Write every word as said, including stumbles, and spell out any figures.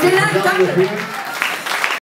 Vielen Dank, danke.